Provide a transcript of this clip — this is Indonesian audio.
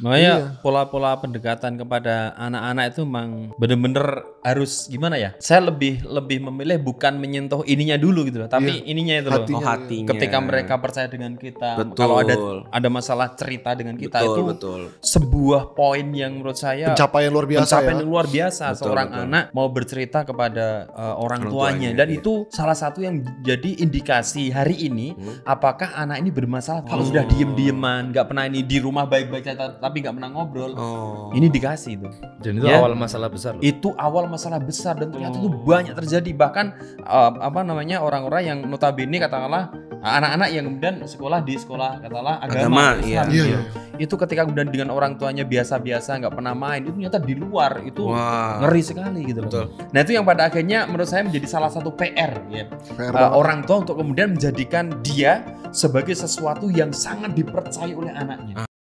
Makanya pola-pola pendekatan kepada anak-anak itu memang bener-bener harus gimana ya? Saya lebih memilih bukan menyentuh ininya dulu gitu loh, tapi ininya itu loh, hatinya. Ketika mereka percaya dengan kita, kalau ada masalah cerita dengan kita itu sebuah poin yang menurut saya pencapaian luar biasa. Seorang anak mau bercerita kepada orang tuanya dan itu salah satu yang jadi indikasi hari ini apakah anak ini bermasalah. Kalau sudah diem-dieman, nggak pernah ini di rumah baik-baik saja, tapi nggak pernah ngobrol, ini dikasih itu. Dan itu awal masalah besar loh. Itu awal masalah besar dan ternyata itu banyak terjadi. Bahkan apa namanya, orang-orang yang notabene katakanlah anak-anak yang kemudian sekolah di sekolah katakanlah agama Islam, itu ketika kemudian dengan orang tuanya biasa-biasa nggak pernah main, itu ternyata di luar itu ngeri sekali gitu loh. Betul. Nah itu yang pada akhirnya menurut saya menjadi salah satu PR ya, orang tua untuk kemudian menjadikan dia sebagai sesuatu yang sangat dipercayai oleh anaknya.